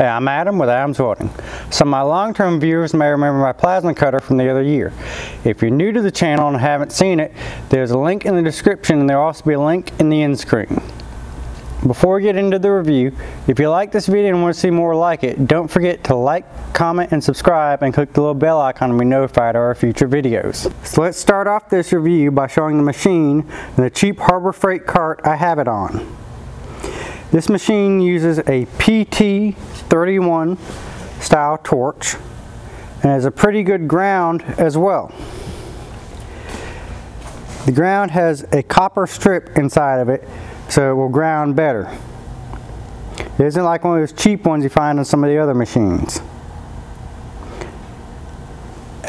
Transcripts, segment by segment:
Hey, I'm Adam with Adam's Welding. Some of my long-term viewers may remember my plasma cutter from the other year. If you're new to the channel and haven't seen it, there's a link in the description and there'll also be a link in the end screen. Before we get into the review, if you like this video and want to see more like it, don't forget to like, comment, and subscribe, and click the little bell icon to be notified of our future videos. So let's start off this review by showing the machine and the cheap Harbor Freight cart I have it on. This machine uses a PT-31 style torch and has a pretty good ground as well. The ground has a copper strip inside of it, so it will ground better. It isn't like one of those cheap ones you find on some of the other machines.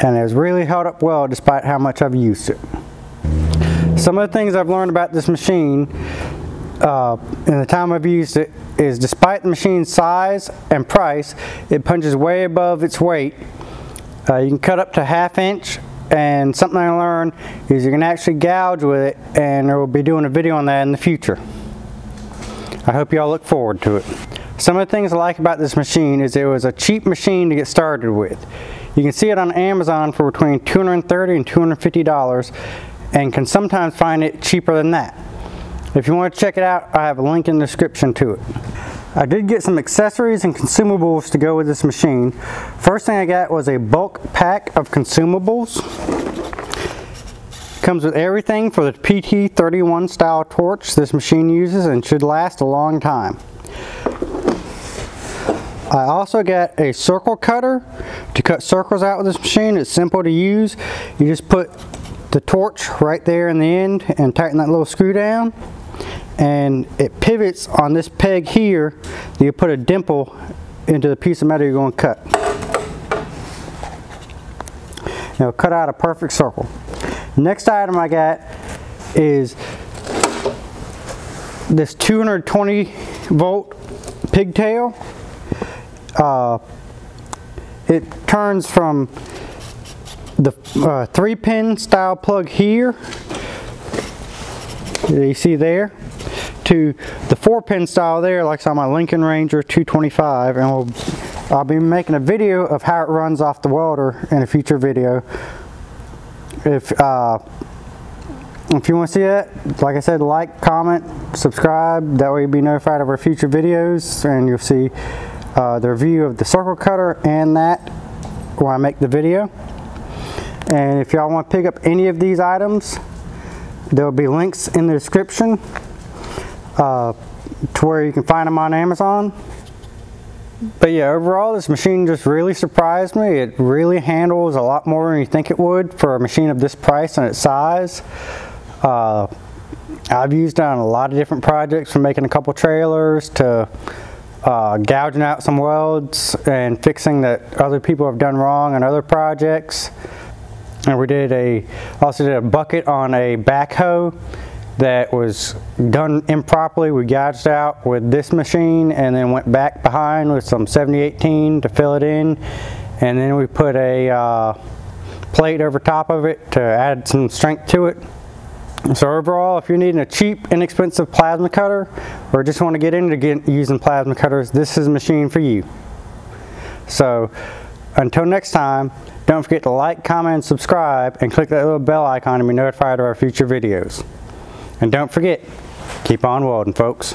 And it has really held up well despite how much I've used it. Some of the things I've learned about this machine in the time I've used it is, despite the machine's size and price, it punches way above its weight. You can cut up to ½ inch, and something I learned is you can actually gouge with it, and I will be doing a video on that in the future. I hope y'all look forward to it. Some of the things I like about this machine is it was a cheap machine to get started with. You can see it on Amazon for between $230 and $250, and can sometimes find it cheaper than that. If you want to check it out, I have a link in the description to it. I did get some accessories and consumables to go with this machine. First thing I got was a bulk pack of consumables. Comes with everything for the PT-31 style torch this machine uses and should last a long time. I also got a circle cutter to cut circles out with this machine. It's simple to use. You just put the torch right there in the end and tighten that little screw down, and it pivots on this peg here. You put a dimple into the piece of metal you're going to cut. It'll cut out a perfect circle. Next item I got is this 220 volt pigtail. It turns from the 3-pin style plug here, you see there, to the 4-pin style there, like it's on my Lincoln Ranger 225, and I'll be making a video of how it runs off the welder in a future video. If you want to see that, like I said, like, comment, subscribe, that way you'll be notified of our future videos, and you'll see the review of the circle cutter and that when I make the video. And if y'all want to pick up any of these items, there will be links in the description to where you can find them on Amazon. But yeah, overall this machine just really surprised me. It really handles a lot more than you think it would for a machine of this price and its size. I've used it on a lot of different projects, from making a couple trailers to gouging out some welds and fixing that other people have done wrong on other projects. And we did also did a bucket on a backhoe that was done improperly. We gouged out with this machine and then went back behind with some 7018 to fill it in. And then we put a plate over top of it to add some strength to it. So overall, if you're needing a cheap, inexpensive plasma cutter, or just want to get into using plasma cutters, this is a machine for you. So until next time, don't forget to like, comment, and subscribe, and click that little bell icon to be notified of our future videos. And don't forget, keep on welding, folks.